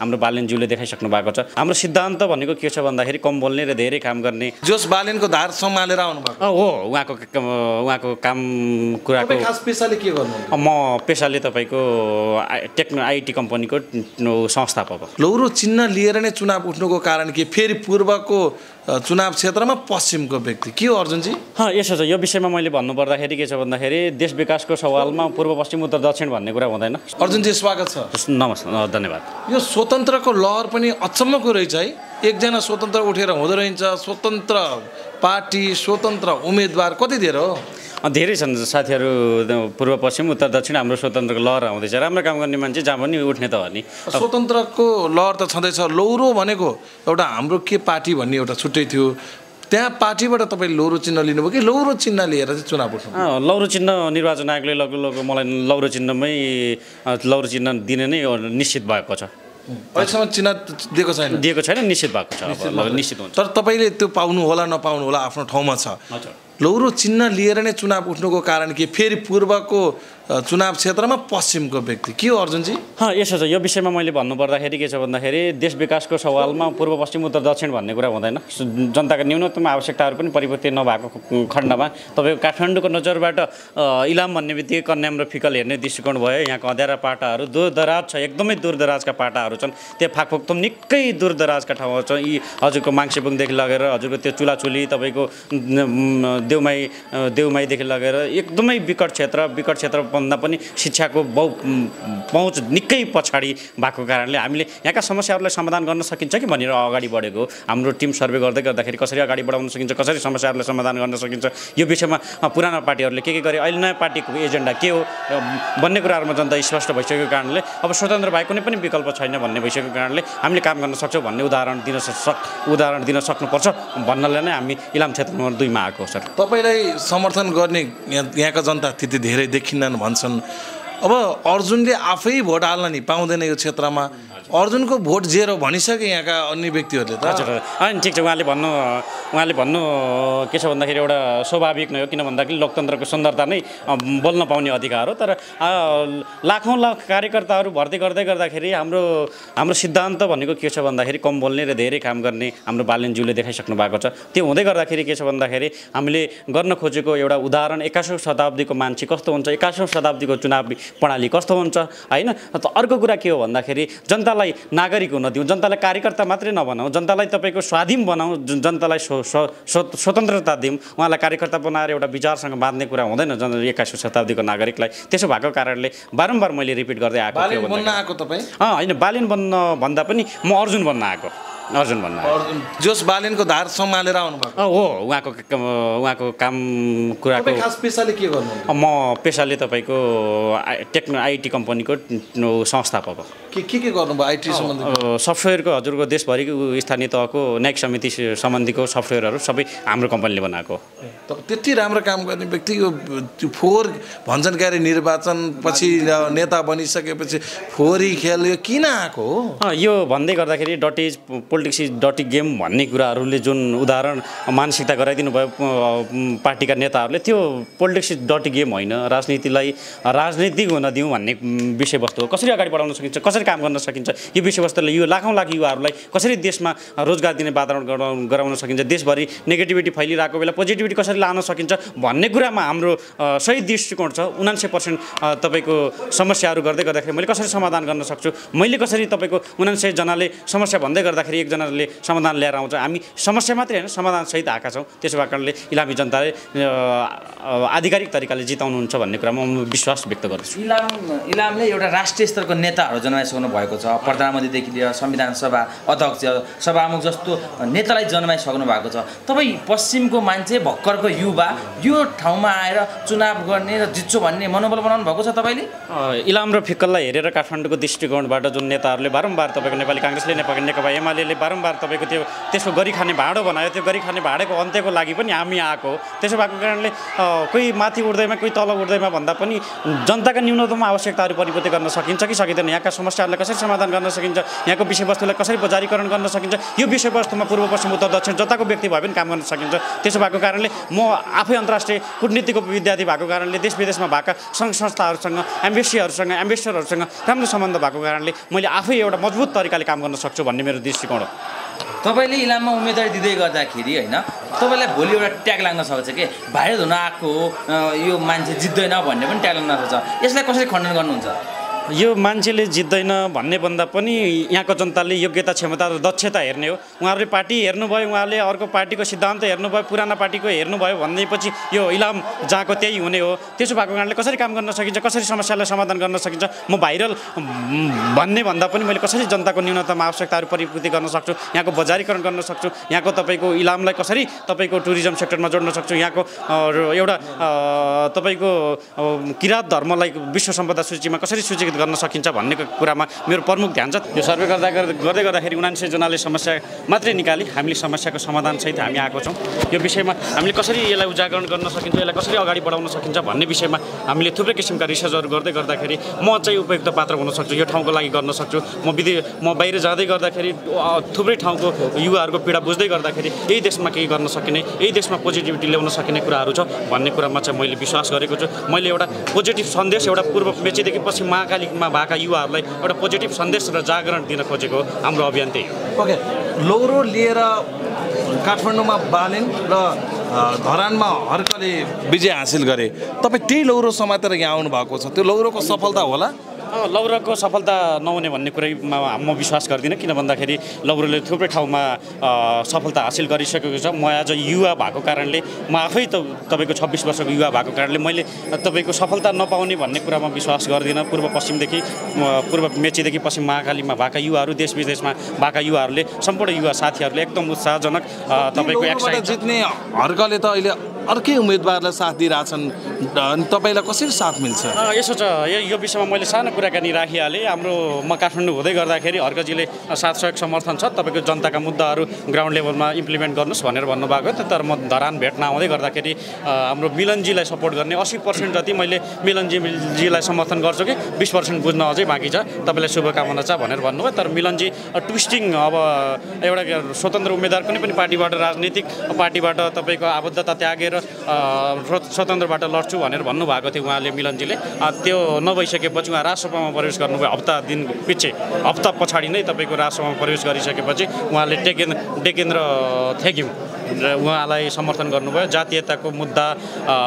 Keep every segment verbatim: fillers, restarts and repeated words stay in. हाम्रो बालेनज्यूले देखाइसक्नु भएको छ। हाम्रो सिद्धान्त भनेको के छ भन्दाखेरि कम बोल्ने र धेरै काम गर्ने, जोस बालेनको धार सम्हालेर आउनु भएको हो। उहाँको उहाँको काम कुराको खास पेशाले के गर्नुहुन्छ? म पेशाले तपाईको टेक्नो आईटी कम्पनीको संस्थापक हो। लौरो चिन्ह लिएर नै चुनाव उठ्नुको कारण के फेरि पूर्वको चुनाव क्षेत्रमा पश्चिमको व्यक्ति के हो अर्जुन जी? हाँ, यसो छ। यो विषयमा मैले भन्नु पर्दाखेरि के छ भन्दाखेरि देश विकासको सवालमा पूर्व पश्चिम उत्तर दक्षिण भन्ने कुरा हुँदैन। अर्जुन जी स्वागत छ। नमस्कार, धन्यवाद। यो स्वतन्त्रको लहर पनि अचम्मको रहेछ है। एकजना स्वतन्त्र उठेर हुँदो रहेछ। स्वतन्त्र पार्टी, स्वतन्त्र उम्मेदवार कति धेरै हो? धेरै छन् साथीहरू, पूर्व पश्चिम उत्तर दक्षिण हाम्रो स्वतन्त्रको लहर आउँदैछ। राम्रो काम गर्ने मान्छे जहाँ पनि उठ्ने त हो नि। स्वतन्त्रको लहर त छँदैछ। लौरो भनेको एउटा हाम्रो के पार्टी भन्ने एउटा छुट्टै थियो, त्यहाँ पार्टीबाट तपाईँ लौरो चिन्ह लिनुभयो कि लौरो चिन्ह लिएर चाहिँ चुनाव उठ्नु? लौरो चिन्ह निर्वाचन आयोगले लग लग मलाई लौरो चिन्हमै लौरो चिन्ह दिने नै निश्चित भएको छ। अहिलेसम्म चिन्ह दिएको छैन, दिएको छैन निश्चित भएको छ। निश्चित हुन्छ, तर तपाईँले त्यो पाउनु होला नपाउनु होला आफ्नो ठाउँमा छ। लौरो चिन्ह लिएर नै चुनाव उठ्नुको कारण के फेरि पूर्वको चुनाव क्षेत्रमा पश्चिमको व्यक्ति के हो अर्जुन जी? हाँ, यसो छ। यो विषयमा मैले भन्नु पर्दाखेरि के छ भन्दाखेरि देश विकासको सवालमा पूर्व पश्चिम उत्तर दक्षिण भन्ने कुरा हुँदैन। जनताका न्यूनतम आवश्यकताहरू पनि परिवर्तन नभएको खण्डमा तपाईँको काठमाडौँको नजरबाट इलाम भन्ने बित्तिकै कन्याम र फिकल हेर्ने दृष्टिकोण भयो। यहाँको अँध्यारा पाटाहरू दूरदराज छ, एकदमै दूरदराजका पाटाहरू छन्। त्यहाँ फाकफोक्तम निकै दूरदराजका ठाउँहरू छन्। यी हजुरको माङ्सेबुङदेखि लगेर हजुरको त्यो चुलाचुली तपाईँको देउमाई देउमाईदेखि लगेर एकदमै विकट क्षेत्र, विकट क्षेत्र भन्दा पनि शिक्षाको बहु पहुँच निकै पछाडि भएको कारणले हामीले यहाँका समस्याहरूलाई समाधान गर्न सकिन्छ कि भनेर अगाडि बढेको। हाम्रो टिम सर्वे गर्दै गर्दाखेरि कसरी अगाडि बढाउन सकिन्छ, कसरी समस्याहरूलाई समाधान गर्न सकिन्छ, यो विषयमा पुराना पार्टीहरूले के के गरे, अहिले नयाँ पार्टीको एजेन्डा के हो भन्ने कुराहरूमा जनता स्पष्ट भइसकेको कारणले अब स्वतन्त्र भए कुनै पनि विकल्प छैन भन्ने भइसकेको कारणले हामीले काम गर्न सक्छौँ भन्ने उदाहरण दिन सक् उदाहरण दिन सक्नुपर्छ भन्नलाई नै हामी इलाम क्षेत्र नम्बर दुईमा आएको। सर, तपाईँलाई समर्थन गर्ने यहाँका जनता त्यति धेरै देखिन्न भन्छन्। अब अर्जुनले आफै भोट हाल्न नि पाउँदैन यो क्षेत्रमा। अर्जुनको भोट जेरो भनिसके यहाँका अन्य व्यक्तिहरूले त। हजुर, होइन, ठिक छ। उहाँले भन्नु उहाँले भन्नु के छ भन्दाखेरि एउटा स्वाभाविक नै हो, किन भन्दाखेरि लोकतन्त्रको सुन्दरता नै बोल्न पाउने अधिकार हो। तर लाखौँ लाख कार्यकर्ताहरू भर्ती गर्दै गर्दाखेरि हाम्रो हाम्रो सिद्धान्त भनेको के छ भन्दाखेरि कम बोल्ने र धेरै काम गर्ने हाम्रो बालेनज्यूले देखाइसक्नु भएको छ। त्यो हुँदै गर्दाखेरि के छ भन्दाखेरि हामीले गर्न खोजेको एउटा उदाहरण एक्काइसौँ शताब्दीको मान्छे कस्तो हुन्छ, एक्काइसौँ शताब्दीको चुनाव प्रणाली कस्तो हुन्छ, होइन? अर्को कुरा के हो भन्दाखेरि जनता नागरिक हुन दिउँ, जनतालाई कार्यकर्ता मात्रै नबनाऊ, जनतालाई तपाईँको स्वाधीन बनाऊ, जनतालाई स्वतन्त्रता दिउँ। उहाँलाई कार्यकर्ता बनाएर एउटा विचारसँग बाँध्ने कुरा हुँदैन जन एक्काइसौँ शताब्दीको नागरिकलाई। त्यसो भएको कारणले बारम्बार मैले रिपिट गर्दै आएको आएको तपाईँ होइन बालेन बन्न भन्दा पनि म अर्जुन बन्न आएको। अर्जुन भन्न अर्जुन जोस बालेनको धार सम्हालेर आउनु भएको हो। उहाँको उहाँको काम कुराको खास पेशाले के गर्नुहुन्छ? म पेशाले तपाईँको टेक्नो आईटी कम्पनीको संस्थापक हो। के के के गर्नुभयो आईटी सम्बन्धी? सफ्टवेयरको हजुरको देशभरिको स्थानीय तहको न्यायिक समिति सम्बन्धीको सफ्टवेयरहरू सबै हाम्रो कम्पनीले बनाएको। त्यति राम्रो काम गर्ने व्यक्ति यो फोहोर भन्छन् क्यारे निर्वाचन पछि नेता बनिसकेपछि फोहोरी खेल यो किन आएको हो? यो भन्दै गर्दाखेरि डटेज पोलिटिक्स इज डटी गेम भन्ने कुराहरूले जुन उदाहरण मानसिकता गराइदिनु भयो पार्टीका नेताहरूले, त्यो पोलिटिक्स इज डटी गेम होइन। राजनीतिलाई राजनीतिक हुन दिउँ भन्ने विषयवस्तु हो। कसरी अगाडि बढाउन सकिन्छ, कसरी काम गर्न सकिन्छ, यो विषयवस्तुले यो लाखौँ लाख युवाहरूलाई कसरी देशमा रोजगार दिने वातावरण गराउन सकिन्छ, देशभरि नेगेटिभिटी फैलिरहेको बेला पोजिटिभिटी कसरी लान सकिन्छ भन्ने कुरामा हाम्रो सही दृष्टिकोण छ। उनान्सय पर्सेन्ट तपाईँको समस्याहरू गर्दै गर्दाखेरि मैले कसरी समाधान गर्न सक्छु, मैले कसरी तपाईँको उनान्सयजनाले समस्या भन्दै गर्दाखेरि एकजनाले समाधान ल्याएर आउँछ। हामी समस्या मात्रै होइन, समाधानसहित आएका छौँ। त्यसो कारणले इलामी जनताले आधिकारिक तरिकाले जिताउनुहुन्छ भन्ने कुरामा म विश्वास व्यक्त गर्दछु। इलाम इलामले एउटा राष्ट्रिय स्तरको नेताहरू जन्माइसक्नु भएको छ। प्रधानमन्त्रीदेखि लिएर संविधान सभा अध्यक्ष, सभामुख जस्तो नेतालाई जन्माइसक्नु भएको छ। तपाईँ पश्चिमको मान्छे, भर्खरको युवा, यो ठाउँमा आएर चुनाव गर्ने र जित्छु भन्ने मनोबल बनाउनु भएको छ तपाईँले? इलाम र फिक्कललाई हेरेर काठमाडौँको दृष्टिकोणबाट जुन नेताहरूले बारम्बार तपाईँको नेपाली काङ्ग्रेसले, नेपाली नेकपा एमाले सरकारले बारम्बार तपाईको त्यो त्यसको गरी खाने भाँडो बनायो। त्यो गरी खाने भाँडोको अन्त्यको लागि पनि हामी आएको। त्यसो भएको कारणले कोही माथि उड्दैमा कोही तल उड्दैमा भन्दा पनि जनताका न्यूनतम आवश्यकताहरू परिपूर्ति गर्न सकिन्छ कि सकिँदैन, यहाँका समस्याहरूलाई कसरी समाधान गर्न सकिन्छ, यहाँको विषयवस्तुलाई कसरी बजारीकरण गर्न सकिन्छ, यो विषयवस्तुमा पूर्व पश्चिम उत्तर दक्षिण जताको व्यक्ति भए पनि काम गर्न सकिन्छ। त्यसो भएको कारणले म आफै अन्तर्राष्ट्रिय कुटनीतिको विद्यार्थी भएको कारणले देश विदेशमा भएका सङ्घ संस्थाहरूसँग एम्बेसीहरूसँग एम्बेसडरहरूसँग राम्रो सम्बन्ध भएको कारणले मैले आफै एउटा मजबुत तरिकाले काम गर्न सक्छु भन्ने मेरो दृष्टिकोण हो। तपाईले इलाममा उम्मेदवारी दिँदै गर्दाखेरि हैन तपाईलाई भोलि एउटा ट्याग लाग्न सक्छ के भाइरल हुन आएको यो मान्छे जित्दैन भन्ने पनि ट्याग लाग्न सक्छ। यसलाई कसरी खण्डन गर्नुहुन्छ? यो मान्छेले जित्दैन भन्ने भन्दा पनि यहाँको जनताले योग्यता क्षमता र दक्षता हेर्ने हो। उहाँहरूले पार्टी हेर्नुभयो, उहाँहरूले अर्को पार्टीको सिद्धान्त हेर्नुभयो, पुराना पार्टीको हेर्नुभयो भनेपछि यो इलाम जहाँको त्यही हुने हो। त्यसो भएको कारणले कसरी काम गर्न सकिन्छ, कसरी समस्यालाई समाधान गर्न सकिन्छ, म भाइरल भन्ने भन्दा पनि मैले कसरी जनताको न्यूनतम आवश्यकताहरू परिपूर्ति गर्न सक्छु, यहाँको बजारीकरण गर्न सक्छु, यहाँको तपाईँको इलामलाई कसरी तपाईँको टुरिज्म सेक्टरमा जोड्न सक्छु, यहाँको एउटा तपाईँको किराँत धर्मलाई विश्व सम्पदा सूचीमा कसरी सूचीकृत गर्न सकिन्छ भन्ने कुरामा मेरो प्रमुख ध्यान छ। यो सर्वे गर्दा गर्दै गर्दाखेरि उनान्सय जनाले समस्या मात्रै निकाली, हामीले समस्याको समाधानसहित हामी आएको छौँ। यो विषयमा हामीले कसरी यसलाई उजागरण गर्न सकिन्छ, यसलाई कसरी अगाडि बढाउन सकिन्छ भन्ने विषयमा हामीले थुप्रै किसिमका रिसर्चहरू गर्दै गर्दाखेरि म चाहिँ उपयुक्त पात्र हुन सक्छु, यो ठाउँको लागि गर्न सक्छु। म विदेश म बाहिर जाँदै गर्दाखेरि थुप्रै ठाउँको युवाहरूको पीडा बुझ्दै गर्दाखेरि यही देशमा केही गर्न सकिने, यही देशमा पोजिटिभिटी ल्याउन सकिने कुराहरू छ भन्ने कुरामा चाहिँ मैले विश्वास गरेको छु। मैले एउटा पोजिटिभ सन्देश एउटा पूर्व मेचीदेखि पछि महाकाली मा भएका युवाहरूलाई एउटा पोजिटिभ सन्देश र जागरण दिन खोजेको हाम्रो अभियान त्यही हो। ओके, लौरो लिएर काठमाडौँमा बालेन र धरानमा हर्कले विजय हासिल गरे, तपाईँ त्यही लौरो समातेर यहाँ आउनुभएको छ, त्यो लौरोको सफलता होला? लौरोको सफलता नहुने भन्ने कुरामा म विश्वास गर्दिनँ, किन भन्दाखेरि लौरोले थुप्रै ठाउँमा सफलता हासिल गरिसकेको छ। म आज युवा भएको कारणले, म आफै त तपाईँको छब्बिस वर्षको युवा भएको कारणले मैले तपाईँको सफलता नपाउने भन्ने कुरामा विश्वास गर्दिनँ। पूर्व पश्चिमदेखि पूर्व मेचीदेखि पश्चिम महाकालीमा भएका युवाहरू, देश विदेशमा भएका युवाहरूले, सम्पूर्ण युवा साथीहरूले एकदम उत्साहजनक तपाईँको एक्साइट जित्ने हर्कले त अहिले अर्कै उम्मेदवारलाई साथ दिइरहेछन्, अनि तपाईँलाई कसरी साथ मिल्छ? यसो छ, यो विषयमा मैले सानो कुराकानी राखिहालेँ। हाम्रो म काठमाडौँ हुँदै गर्दाखेरि हर्कजीले साथ सहयोग समर्थन छ, तपाईँको जनताका मुद्दाहरू ग्राउन्ड लेभलमा इम्प्लिमेन्ट गर्नुहोस् भनेर भन्नुभएको थियो। तर म धरान भेट्न आउँदै गर्दाखेरि हाम्रो मिलनजीलाई सपोर्ट गर्ने अस्सी पर्सेन्ट जति मैले मिलनजीजीलाई समर्थन गर्छु कि बिस पर्सेन्ट बुझ्न अझै बाँकी छ, तपाईँलाई शुभकामना छ भनेर भन्नुभयो। तर मिलनजी ट्विस्टिङ अब एउटा स्वतन्त्र उम्मेदवार कुनै पनि पार्टीबाट राजनीतिक पार्टीबाट तपाईँको आबद्धता त्यागेर स्वतन्त्रबाट लड्छु भनेर भन्नुभएको थियो उहाँले, मिलनजीले। त्यो नभइसकेपछि उहाँ राजसभामा प्रवेश गर्नुभयो, हप्ता दिन पछि हप्ता पछाडि नै तपाईँको राजसभामा प्रवेश गरिसकेपछि उहाँले टेकेन डेकेन्द्र थेगिम र उहाँलाई समर्थन गर्नुभयो। जातीयताको मुद्दा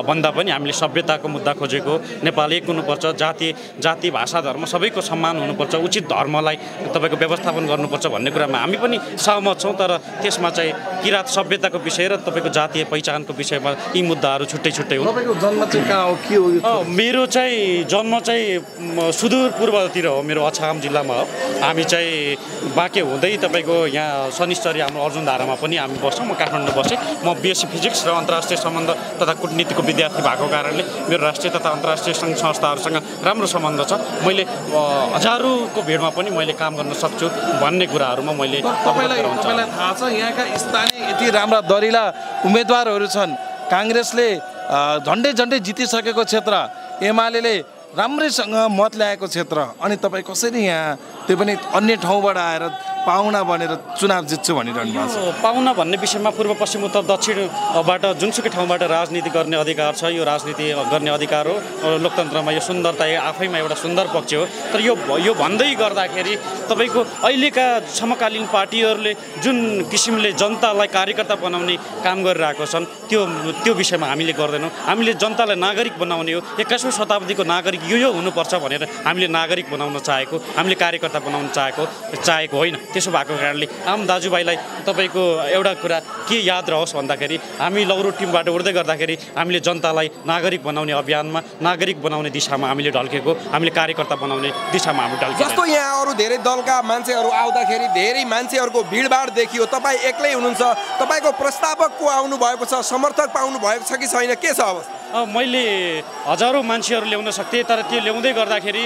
भन्दा पनि हामीले सभ्यताको मुद्दा खोजेको, नेपाली एक हुनुपर्छ, जाति जाति भाषा धर्म सबैको सम्मान हुनुपर्छ, उचित धर्मलाई तपाईँको व्यवस्थापन गर्नुपर्छ भन्ने कुरामा हामी पनि सहमत छौँ। तर त्यसमा चाहिँ किराँत सभ्यताको विषय र तपाईँको जातीय पहिचानको विषयमा यी मुद्दाहरू छुट्टै छुट्टै हो। तपाईँको जन्म चाहिँ कहाँ हो, के हो? मेरो चाहिँ जन्म चाहिँ सुदूर पूर्वतिर हो, मेरो अछाम जिल्लामा हो। हामी चाहिँ बाँके हुँदै तपाईँको यहाँ शनिश्चरी हाम्रो अर्जुन धारामा पनि हामी बस्छौँ। म काठमाडौँ बसेँ। म बिएससी फिजिक्स र अन्तर्राष्ट्रिय सम्बन्ध तथा कुटनीतिको विद्यार्थी भएको कारणले मेरो राष्ट्रिय तथा अन्तर्राष्ट्रिय सङ्घ संस्थाहरूसँग राम्रो सम्बन्ध छ। मैले हजारौँको भिडमा पनि मैले काम गर्न सक्छु भन्ने कुराहरूमा मैले तपाईँलाई तपाईँलाई थाहा छ यहाँका स्थानीय यति राम्रा दरिला उम्मेदवारहरू छन्। काङ्ग्रेसले झन्डै झन्डै जितिसकेको क्षेत्र, एमाले राम्रैसँग मत ल्याएको क्षेत्र, अनि तपाईँ कसरी यहाँ त्यो पनि अन्य ठाउँबाट आएर पाहुना बनेर चुनाव जित्छु भनिरहनु भएको छ? पाहुना भन्ने विषयमा पूर्व पश्चिम उत्तर दक्षिणबाट जुनसुकै ठाउँबाट राजनीति गर्ने अधिकार छ, यो राजनीति गर्ने अधिकार हो। लोकतन्त्रमा यो सुन्दरता आफैमा एउटा सुन्दर पक्ष हो। तर यो यो भन्दै गर्दाखेरि तपाईँको अहिलेका समकालीन पार्टीहरूले जुन किसिमले जनतालाई कार्यकर्ता बनाउने काम गरिरहेको छन्, त्यो त्यो विषयमा हामीले गर्दैनौँ। हामीले जनतालाई नागरिक बनाउने हो, एक्काइसौँ शताब्दीको नागरिक यो यो हुनुपर्छ भनेर हामीले नागरिक बनाउन चाहेको, हामीले कार्यकर्ता बनाउन चाहेको चाहेको होइन। त्यसो भएको कारणले आम दाजुभाइलाई तपाईँको एउटा कुरा के याद रहोस् भन्दाखेरि हामी लौरो टिमबाट उड्दै गर्दाखेरि हामीले जनतालाई नागरिक बनाउने अभियानमा, नागरिक बनाउने दिशामा हामीले ढल्केको, हामीले कार्यकर्ता बनाउने दिशामा हामी ढल्केको। जस्तो यहाँ अरू धेरै दलका मान्छेहरू आउँदाखेरि धेरै मान्छेहरूको भिडभाड देखियो, तपाईँ एक्लै हुनुहुन्छ, तपाईँको प्रस्तावक को आउनुभएको छ, समर्थक पाउनु भएको छ कि छैन, के छ अवस्था? मैले हजारौं मान्छेहरु ल्याउन सक्थे तर त्यो ल्याउँदै गर्दाखेरि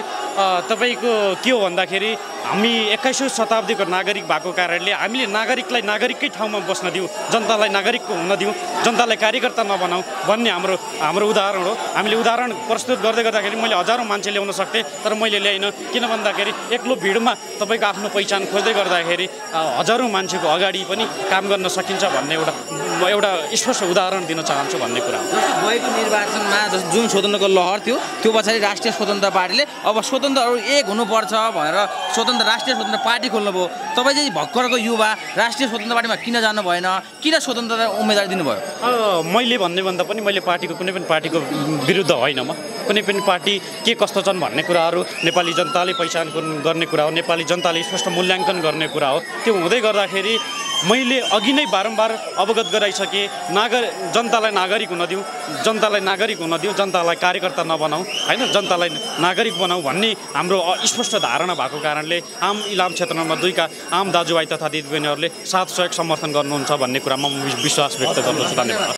तपाईको के हो भन्दाखेरि हामी एक्काइसौं शताब्दीको नागरिक भएको कारणले हामीले नागरिकलाई नागरिककै ठाउँमा बस्न दिउँ, जनतालाई नागरिकको हुन दिउँ, जनतालाई कार्यकर्ता नबनाऊ भन्ने हाम्रो हाम्रो उदाहरण हो। हामीले उदाहरण प्रस्तुत गर्दै गर्दाखेरि मैले हजारौं मान्छे ल्याउन सक्थे तर मैले ल्याइन, किन भन्दाखेरि एक्लो भिडमा तपाईको आफ्नो पहिचान खोज्दै गर्दाखेरि हजारौं मान्छेको अगाडि पनि काम गर्न सकिन्छ भन्ने एउटा म एउटा स्पष्ट उदाहरण दिन चाहन्छु भन्ने कुरा हो। गएको निर्वाचनमा जुन स्वतन्त्रको लहर थियो त्यो पछाडि राष्ट्रिय स्वतन्त्र पार्टीले अब स्वतन्त्रहरु एक हुनुपर्छ भनेर स्वतन्त्र राष्ट्रिय स्वतन्त्र पार्टी खोल्नुभयो। तपाई चाहिँ भक्करको युवा राष्ट्रिय स्वतन्त्र पार्टीमा किन जानु भएन, किन स्वतन्त्रता उम्मेदवारी दिनुभयो? मैले भन्ने भन्दा पनि मैले पार्टीको कुनै पनि पार्टीको विरुद्ध होइन, म कुनै पनि पार्टी के कस्तो छन् भन्ने कुराहरु नेपाली जनताले पहिचान गर्ने कुरा हो, नेपाली जनताले स्पष्ट मूल्याङ्कन गर्ने कुरा हो। त्यो हुँदै गर्दाखेरि मैले अघि नै बारम्बार अवगत गराइसके, नागर जनतालाई नागरिक हुन दिउँ, जनतालाई नागरिक हुन दिउँ, जनतालाई कार्यकर्ता नबनाऊ हैन, जनतालाई नागरिक बनाऊ भन्ने हाम्रो स्पष्ट धारणा भएको कारणले आम इलाम क्षेत्र नम्बर दुई का आम दाजुभाइ तथा दिदीबहिनीहरूले साथ सहयोग समर्थन गर्नुहुन्छ भन्ने कुरामा म विश्वास व्यक्त गर्दछु। धन्यवाद।